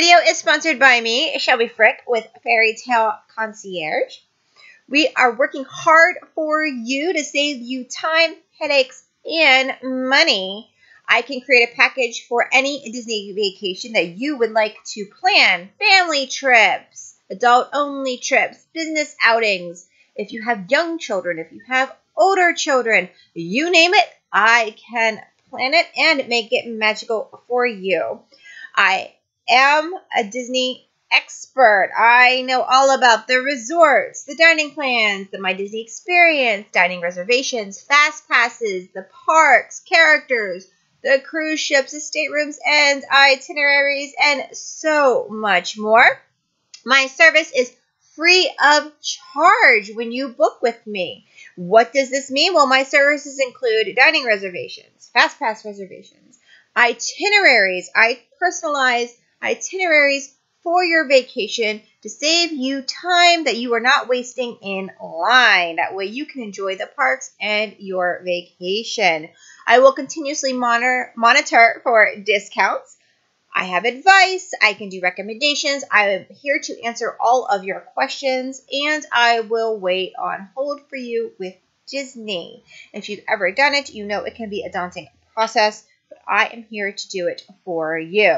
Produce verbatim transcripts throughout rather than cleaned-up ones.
video is sponsored by me, Shelby Frick, with Fairytale Concierge. We are working hard for you to save you time, headaches, and money. I can create a package for any Disney vacation that you would like to plan. Family trips, adult-only trips, business outings. If you have young children, if you have older children, you name it, I can plan it and make it magical for you. I am a Disney expert. I know all about the resorts, the dining plans, the My Disney Experience, dining reservations, fast passes, the parks, characters, the cruise ships, the staterooms, and itineraries, and so much more. My service is free of charge when you book with me. What does this mean? Well, my services include dining reservations, fast pass reservations, itineraries. I personalize itineraries for your vacation to save you time that you are not wasting in line. That way you can enjoy the parks and your vacation. I will continuously monitor, monitor for discounts. I have advice. I can do recommendations. I am here to answer all of your questions, and I will wait on hold for you with Disney. If you've ever done it, you know it can be a daunting process, but I am here to do it for you.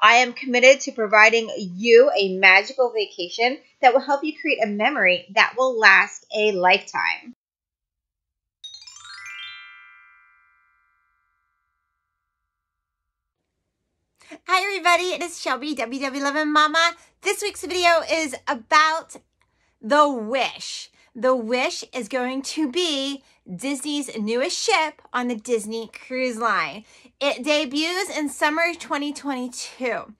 I am committed to providing you a magical vacation that will help you create a memory that will last a lifetime. Hi everybody, it is Shelby W W Eleven Mama. This week's video is about The Wish. The Wish is going to be Disney's newest ship on the Disney Cruise Line. It debuts in summer twenty twenty-two.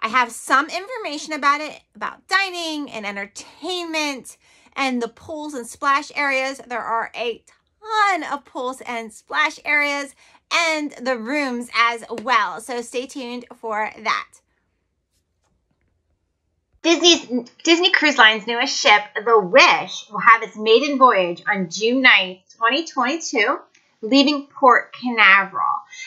I have some information about it, about dining and entertainment and the pools and splash areas. There are a ton of pools and splash areas and the rooms as well. So stay tuned for that. Disney's, Disney Cruise Line's newest ship, The Wish, will have its maiden voyage on June ninth, twenty twenty-two, leaving Port Canaveral.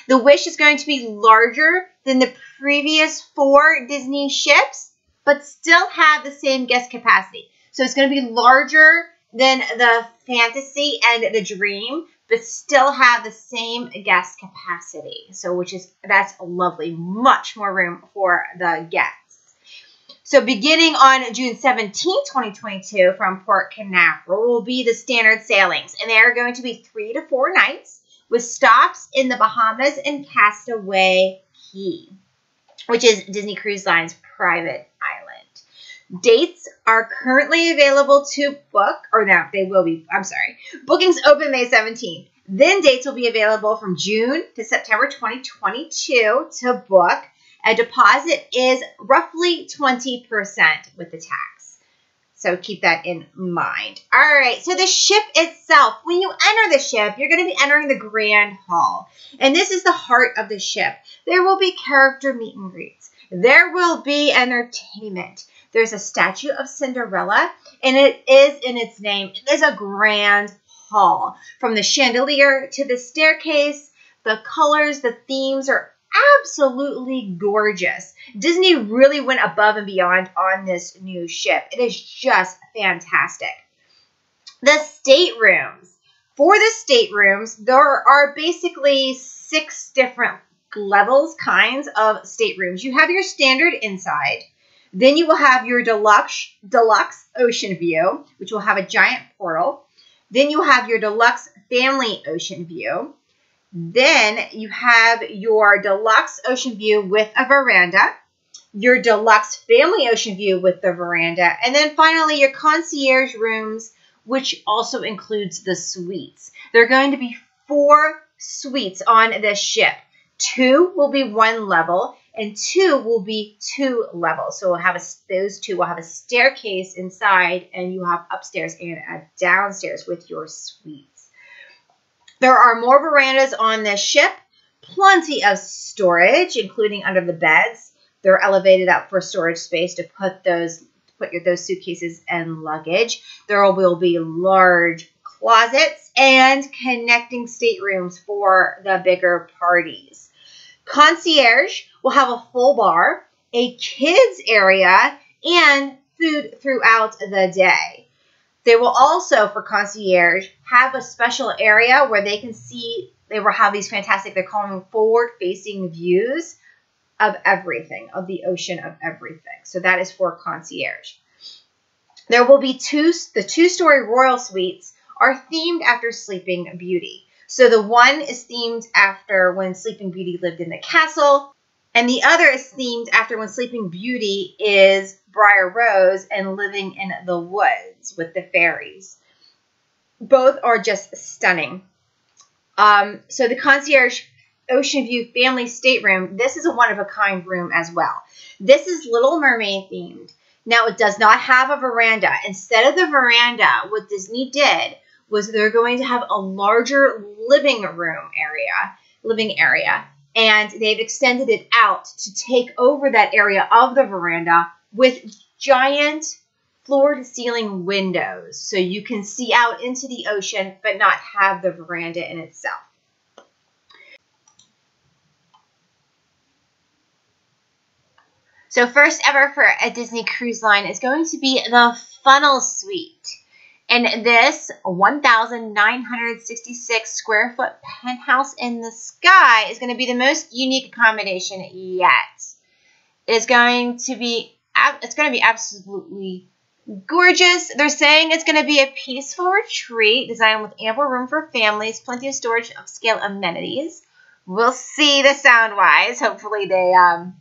The Wish is going to be larger than the previous four Disney ships, but still have the same guest capacity. So it's going to be larger than the Fantasy and the Dream, but still have the same guest capacity. So which is, that's lovely, much more room for the guests. So beginning on June seventeenth, twenty twenty-two from Port Canaveral will be the standard sailings. And they are going to be three to four nights with stops in the Bahamas and Castaway Key, which is Disney Cruise Line's private island. Dates are currently available to book, or no, they will be, I'm sorry. Bookings open May seventeenth. Then dates will be available from June to September twenty twenty-two to book. A deposit is roughly twenty percent with the tax. So keep that in mind. All right, so the ship itself, when you enter the ship, you're going to be entering the Grand Hall. And this is the heart of the ship. There will be character meet and greets. There will be entertainment. There's a statue of Cinderella, and it is in its name. It is a grand hall. From the chandelier to the staircase, the colors, the themes are absolutely gorgeous. Disney really went above and beyond on this new ship. It is just fantastic. The staterooms. For the staterooms, there are basically six different levels, kinds of staterooms. You have your standard inside. Then you will have your deluxe, deluxe ocean view, which will have a giant portal. Then you have your deluxe family ocean view. Then you have your deluxe ocean view with a veranda, your deluxe family ocean view with the veranda, and then finally your concierge rooms, which also includes the suites. There are going to be four suites on this ship. Two will be one level, and two will be two levels. So we'll have a, those two will have a staircase inside, and you have upstairs and a downstairs with your suites. There are more verandas on this ship, plenty of storage, including under the beds. They're elevated up for storage space to put those, put your, those suitcases and luggage. There will be large closets and connecting staterooms for the bigger parties. Concierge will have a full bar a kids area, and food throughout the day. They will also, for concierge, have a special area where they can see, they will have these fantastic, they're calling them forward-facing views of everything, of the ocean, of everything. So that is for concierge. There will be two, the two-story royal suites are themed after Sleeping Beauty. So the one is themed after when Sleeping Beauty lived in the castle, and the other is themed after when Sleeping Beauty is Briar Rose and living in the woods with the fairies. Both are just stunning. Um, so the concierge Ocean View family stateroom, this is a one-of-a-kind room as well. This is Little Mermaid themed. Now, it does not have a veranda. Instead of the veranda, what Disney did was they're going to have a larger living room area, living area, and they've extended it out to take over that area of the veranda with giant floor-to-ceiling windows, so you can see out into the ocean but not have the veranda in itself. So first ever for a Disney Cruise Line is going to be the Funnel Suite. And this one thousand nine hundred sixty-six square foot penthouse in the sky is going to be the most unique accommodation yet. It is going to be, it's going to be absolutely gorgeous. They're saying it's going to be a peaceful retreat designed with ample room for families, plenty of storage, upscale amenities. We'll see the sound-wise. Hopefully they um,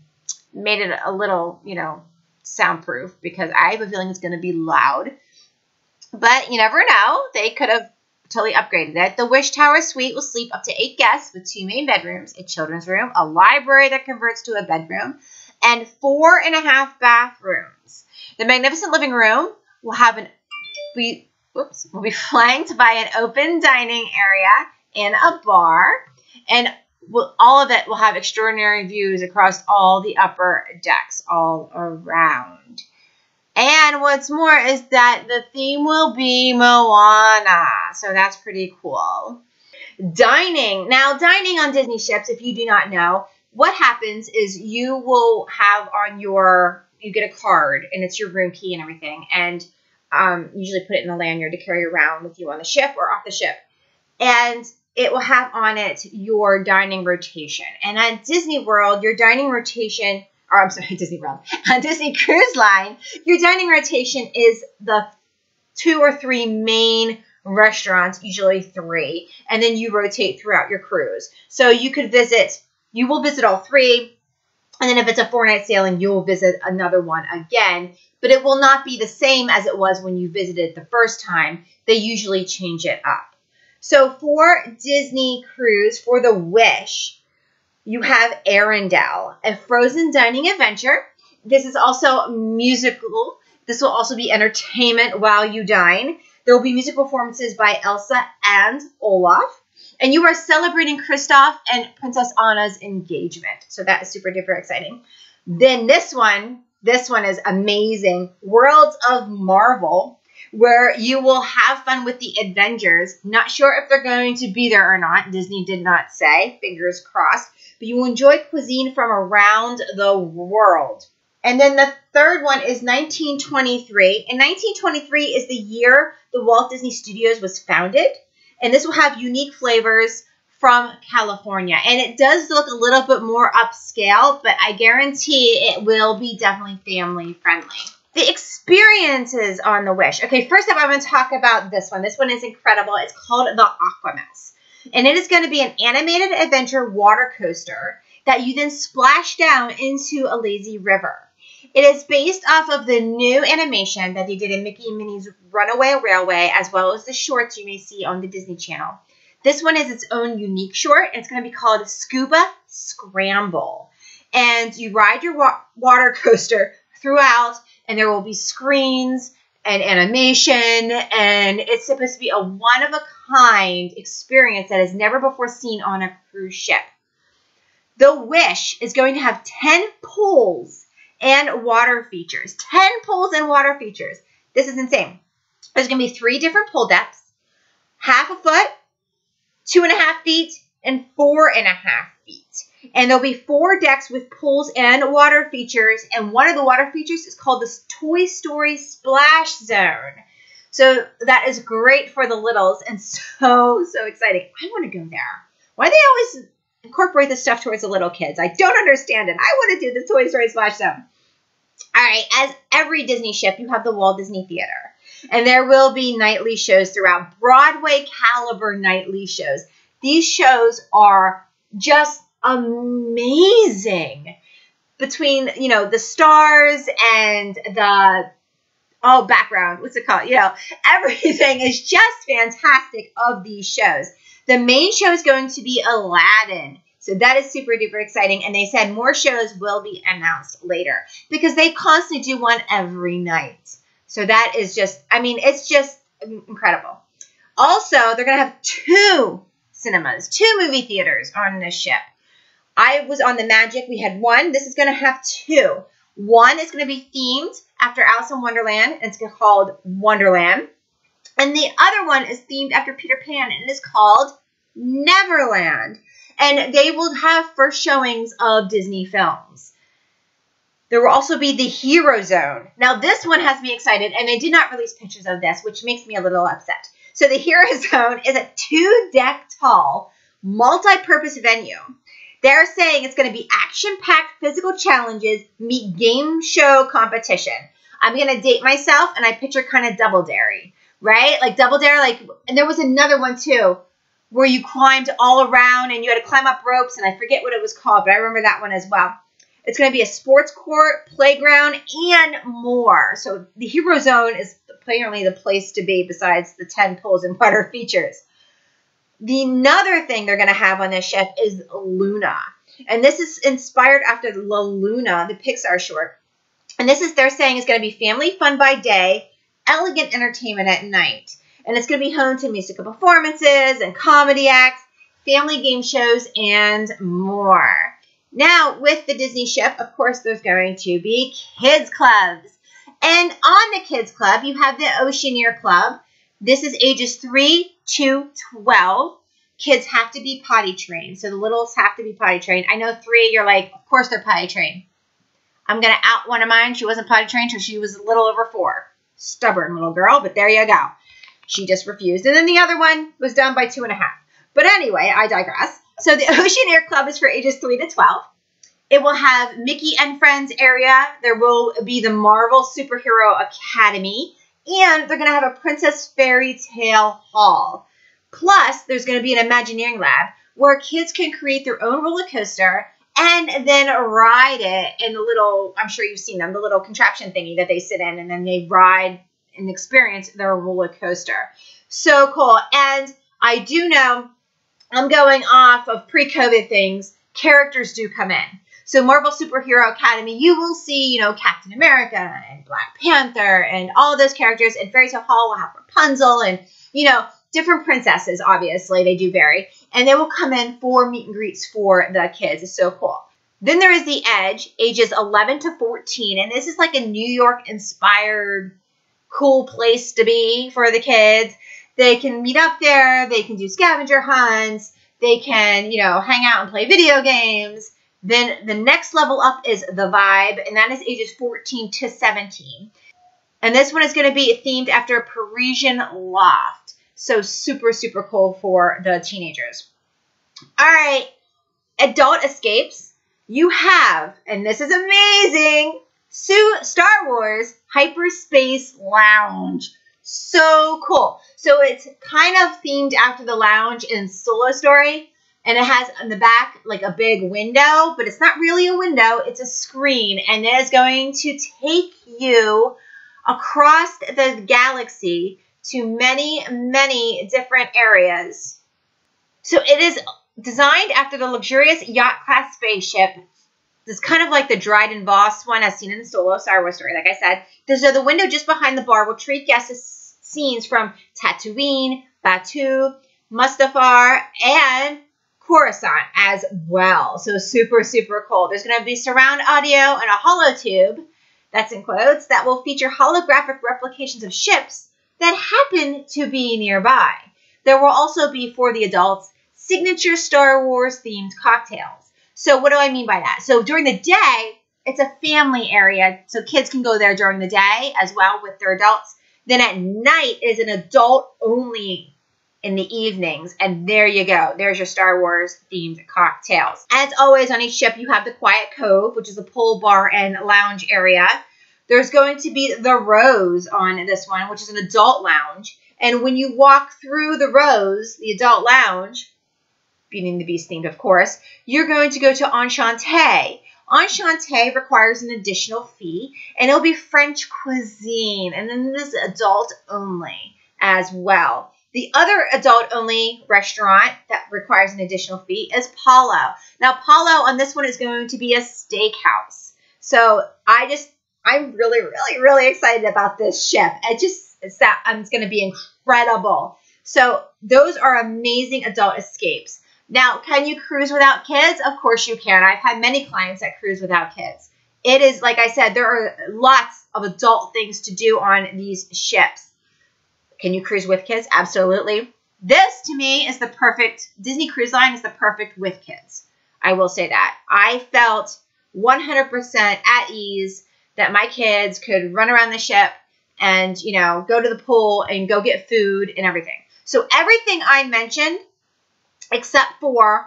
made it a little, you know, soundproof, because I have a feeling it's going to be loud. But you never know. They could have totally upgraded it. The Wish Tower Suite will sleep up to eight guests with two main bedrooms, a children's room, a library that converts to a bedroom, and four and a half bathrooms. The magnificent living room will have an be, whoops, will be flanked by an open dining area and a bar, and will, all of it will have extraordinary views across all the upper decks all around. And what's more is that the theme will be Moana. So that's pretty cool. Dining. Now, dining on Disney ships, if you do not know, what happens is you will have on your, you get a card, and it's your room key and everything. And um, usually put it in a lanyard to carry around with you on the ship or off the ship. And it will have on it your dining rotation. And at Disney World, your dining rotation or I'm sorry, Disney World, on Disney Cruise Line, your dining rotation is the two or three main restaurants, usually three, and then you rotate throughout your cruise. So you could visit, you will visit all three, and then if it's a four-night sailing, you'll visit another one again, but it will not be the same as it was when you visited the first time. They usually change it up. So for Disney Cruise, for the Wish, you have Arendelle, a frozen dining adventure. This is also musical. This will also be entertainment while you dine. There will be music performances by Elsa and Olaf. And you are celebrating Kristoff and Princess Anna's engagement. So that is super duper exciting. Then this one, this one is amazing. Worlds of Marvel, where you will have fun with the Avengers. Not sure if they're going to be there or not. Disney did not say. Fingers crossed. But you will enjoy cuisine from around the world. And then the third one is nineteen twenty-three. And nineteen twenty-three is the year the Walt Disney Studios was founded. And this will have unique flavors from California. And it does look a little bit more upscale, but I guarantee it will be definitely family friendly. The experiences on the Wish. Okay, first up, I'm going to talk about this one. This one is incredible. It's called the Aquamouse. And it is going to be an animated adventure water coaster that you then splash down into a lazy river. It is based off of the new animation that they did in Mickey and Minnie's Runaway Railway, as well as the shorts you may see on the Disney Channel. This one is its own unique short, and it's going to be called Scuba Scramble. And you ride your wa- water coaster throughout, and there will be screens and animation, and it's supposed to be a one-of-a-kind experience that is never before seen on a cruise ship. The Wish is going to have ten pools and water features. ten pools and water features. This is insane. There's going to be three different pool depths, half a foot, two and a half feet, and four and a half feet. And there'll be four decks with pools and water features. And one of the water features is called the Toy Story Splash Zone. So that is great for the littles and so, so exciting. I want to go there. Why do they always incorporate this stuff towards the little kids? I don't understand it. I want to do the Toy Story Splash Zone. All right, as every Disney ship, you have the Walt Disney Theater. And there will be nightly shows throughout, Broadway caliber nightly shows. These shows are just amazing. Between, you know, the stars and the oh, background, what's it called? You know, everything is just fantastic of these shows. The main show is going to be Aladdin. So that is super duper exciting. And they said more shows will be announced later because they constantly do one every night. So that is just, I mean, it's just incredible. Also, they're going to have two cinemas, two movie theaters on this ship. I was on the Magic. We had one. This is going to have two. One is going to be themed after Alice in Wonderland, and it's called Wonderland. And the other one is themed after Peter Pan, and it is called Neverland. And they will have first showings of Disney films. There will also be the Hero Zone. Now, this one has me excited, and they did not release pictures of this, which makes me a little upset. So the Hero Zone is a two-deck-tall, multi-purpose venue. They're saying it's going to be action-packed physical challenges meet game show competition. I'm going to date myself, and I picture kind of Double Dare, right? Like Double Dare, like, and there was another one, too, where you climbed all around, and you had to climb up ropes, and I forget what it was called, but I remember that one as well. It's going to be a sports court, playground, and more. So the Hero Zone is apparently the place to be besides the ten pools and water features. The another thing they're going to have on this ship is Luna. And this is inspired after La Luna, the Pixar short. And this is, they're saying, is going to be family fun by day, elegant entertainment at night. And it's going to be home to musical performances and comedy acts, family game shows, and more. Now, with the Disney ship, of course, there's going to be kids clubs. And on the kids club, you have the Oceaneer Club. This is ages three to twelve. Kids have to be potty trained. So the littles have to be potty trained. I know three, you're like, of course they're potty trained. I'm going to out one of mine. She wasn't potty trained until she was a little over four. Stubborn little girl, but there you go. She just refused. And then the other one was done by two and a half. But anyway, I digress. So the Oceaneer Club is for ages three to twelve. It will have Mickey and Friends area. There will be the Marvel Superhero Academy. And they're going to have a Princess Fairytale Hall. Plus, there's going to be an Imagineering Lab where kids can create their own roller coaster and then ride it in the little, I'm sure you've seen them, the little contraption thingy that they sit in. And then they ride and experience their roller coaster. So cool. And I do know, I'm going off of pre-COVID things, characters do come in. So Marvel Superhero Academy, you will see, you know, Captain America and Black Panther and all those characters. And Fairytale Hall will have Rapunzel and, you know, different princesses, obviously. They do vary. And they will come in for meet and greets for the kids. It's so cool. Then there is The Edge, ages eleven to fourteen. And this is like a New York-inspired cool place to be for the kids. They can meet up there. They can do scavenger hunts. They can, you know, hang out and play video games. Then the next level up is The Vibe, and that is ages fourteen to seventeen. And this one is going to be themed after a Parisian loft. So super, super cool for the teenagers. All right, adult escapes. You have, and this is amazing, Star Wars Hyperspace Lounge. So cool. So it's kind of themed after the lounge in Solo Story, and it has on the back like a big window, but it's not really a window, it's a screen, and it is going to take you across the galaxy to many, many different areas. So it is designed after the luxurious yacht-class spaceship. It's kind of like the Dryden Voss one as seen in the Solo Star Wars Story, like I said. There's a, the window just behind the bar will treat guests as scenes from Tatooine, Batuu, Mustafar, and Coruscant as well. So super, super cool. There's going to be surround audio and a holotube, that's in quotes, that will feature holographic replications of ships that happen to be nearby. There will also be, for the adults, signature Star Wars themed cocktails. So what do I mean by that? So during the day, it's a family area. So kids can go there during the day as well with their adults. Then at night is an adult only in the evenings. And there you go. There's your Star Wars themed cocktails. As always, on each ship, you have the Quiet Cove, which is a pool bar and lounge area. There's going to be the Rose on this one, which is an adult lounge. And when you walk through the Rose, the adult lounge, Beauty and the Beast themed, of course, you're going to go to Enchanté. Enchanté requires an additional fee, and it'll be French cuisine. And then this adult only as well. The other adult-only restaurant that requires an additional fee is Palo. Now, Palo on this one is going to be a steakhouse. So I just, I'm really, really, really excited about this ship. It just, it's, that, it's going to be incredible. So those are amazing adult escapes. Now, can you cruise without kids? Of course you can. I've had many clients that cruise without kids. It is, like I said, there are lots of adult things to do on these ships. Can you cruise with kids? Absolutely. This, to me, is the perfect, Disney Cruise Line is the perfect with kids. I will say that. I felt one hundred percent at ease that my kids could run around the ship and, you know, go to the pool and go get food and everything. So everything I mentioned, except for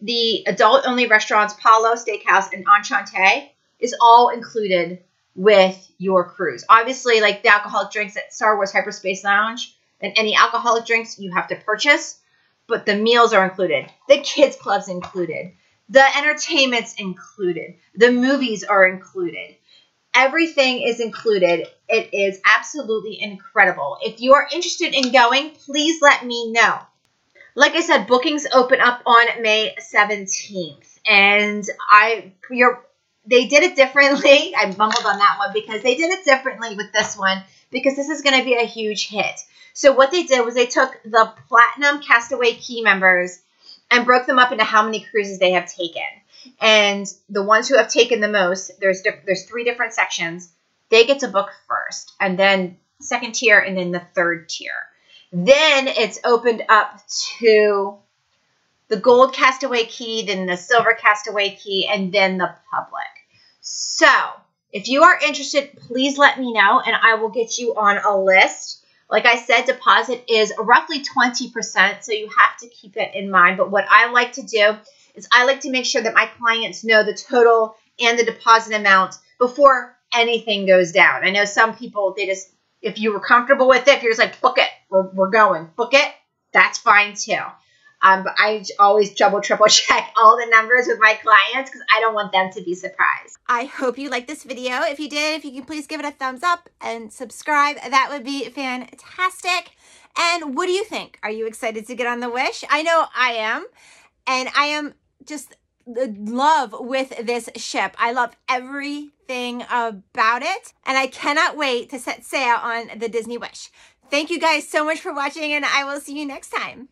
the adult-only restaurants, Palo, Steakhouse, and Enchanté, is all included with your cruise. Obviously, like the alcoholic drinks at Star Wars Hyperspace Lounge and any alcoholic drinks you have to purchase, but the meals are included. The kids club's included. The entertainment's included. The movies are included. Everything is included. It is absolutely incredible. If you are interested in going, please let me know. Like I said, bookings open up on May seventeenth, and I you're They did it differently. I mumbled on that one because they did it differently with this one because this is going to be a huge hit. So what they did was they took the Platinum Castaway Key members and broke them up into how many cruises they have taken. And the ones who have taken the most, there's there's three different sections. They get to book first, and then second tier, and then the third tier. Then it's opened up to the gold Castaway Key, then the silver Castaway Key, and then the public. So if you are interested, please let me know, and I will get you on a list. Like I said, deposit is roughly twenty percent, so you have to keep that in mind. But what I like to do is I like to make sure that my clients know the total and the deposit amount before anything goes down. I know some people, they just, if you were comfortable with it, if you're just like, book it, we're, we're going, book it, that's fine too. Um, but I always double, triple check all the numbers with my clients because I don't want them to be surprised. I hope you liked this video. If you did, if you can please give it a thumbs up and subscribe, that would be fantastic. And what do you think? Are you excited to get on the Wish? I know I am. And I am just in love with this ship. I love everything about it. And I cannot wait to set sail on the Disney Wish. Thank you guys so much for watching, and I will see you next time.